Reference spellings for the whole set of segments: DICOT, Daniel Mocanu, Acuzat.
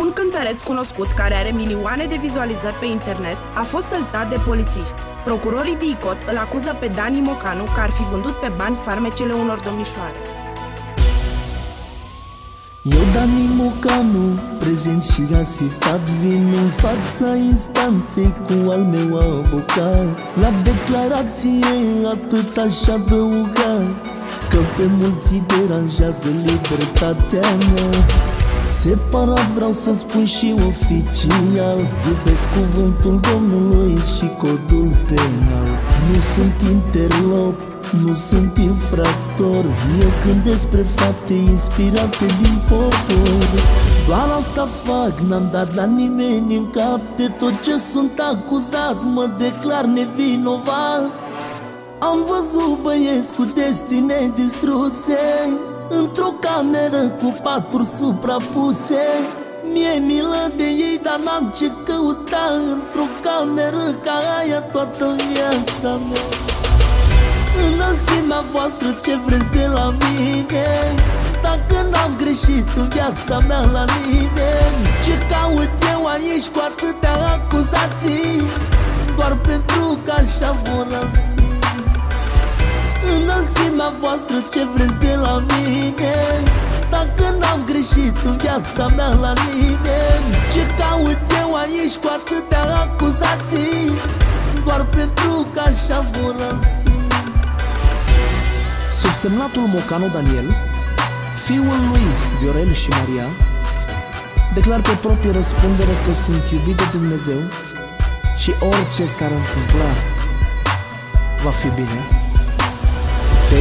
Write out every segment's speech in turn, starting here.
Un cântăreț cunoscut care are milioane de vizualizări pe internet a fost săltat de polițiști. Procurorii DICOT îl acuză pe Dani Mocanu că ar fi vândut pe bani farmecele unor domnișoare. Eu, Dani Mocanu, prezent și asistat, vin în fața instanței cu al meu avocat. La declarație atât aș adăuga că pe mulți deranjează libertatea mea. Separat vreau să spun și oficial, iubesc cuvântul Domnului și codul penal. Nu sunt interlop, nu sunt infractor, eu cânt despre fapte inspirate din popor. Doar asta fac, n-am dat la nimeni în cap, de tot ce sunt acuzat mă declar nevinovat. Am văzut băieți cu destine distruse într-o cameră cu patru suprapuse. Mie milă de ei, dar n-am ce căuta într-o cameră ca aia toată viața mea. Înălțimea voastră, ce vreți de la mine? Dacă n-am greșit în viața mea la nimeni, ce caut eu aici cu atâtea acuzații? Doar pentru că așa vor alții. Înălțimea voastră, ce vreți de la mine? Dacă n-am greșit în viața mea la nimeni, ce caut eu aici cu atâtea acuzații? Doar pentru că așa vor alții. Subsemnatul Mocanu Daniel, fiul lui Viorel și Maria, declar pe proprie răspundere că sunt iubit de Dumnezeu și orice s-ar întâmpla va fi bine.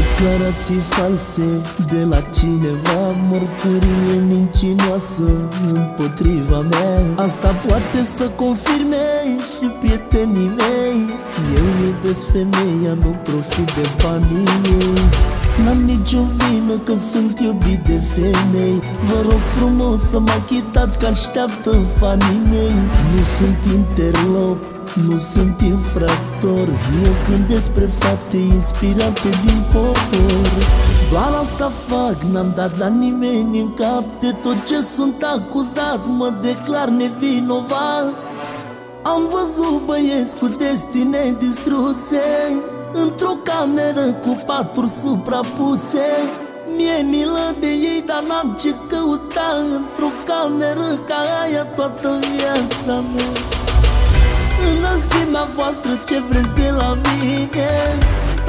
Declarații false de la cineva, mărturie mincinoasă împotriva mea. Asta poate să confirme și prietenii mei. Eu iubesc femeia, nu profit de banii mei. N-am nicio vină că sunt iubit de femei. Vă rog frumos să mă achitați că așteaptă fanii mei. Nu sunt interlop, nu sunt infractor, eu cânt despre fapte inspirate din popor. Doar asta fac, n-am dat la nimeni în cap, de tot ce sunt acuzat mă declar nevinovat. Am văzut băieți cu destine distruse într-o cameră cu patru suprapuse. Mie milă de ei, dar n-am ce căuta într-o cameră ca aia toată viața mea. Înălțimea voastră, ce vreți de la mine?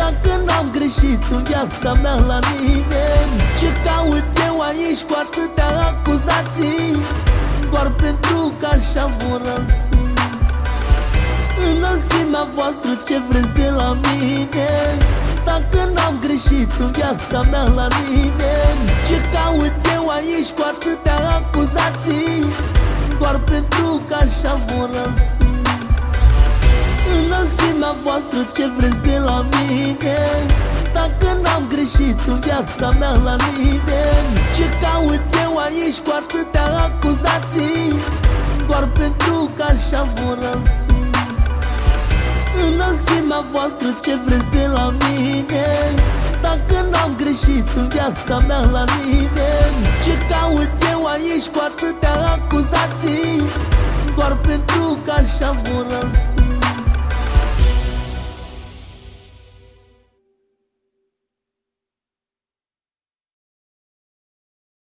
Dacă n-am greșit în viața mea la nimeni, ce caut eu aici cu atâtea acuzații? Doar pentru că așa vor alții. Înălțimea voastră, ce vreți de la mine? Dacă n-am greșit în viața mea la nimeni, ce caut eu aici cu atâtea acuzații? Doar pentru că așa vor alții. Înălțimea voastră, ce vreți de la mine? Dacă n-am greșit în viața mea la nimeni, ce caut eu aici cu atâtea acuzații? Doar pentru că așa vor alții. Înălțimea voastră, ce vreți de la mine? Dacă n-am greșit în viața mea la nimeni, ce caut eu aici cu atâtea acuzații? Doar pentru că așa vor alții.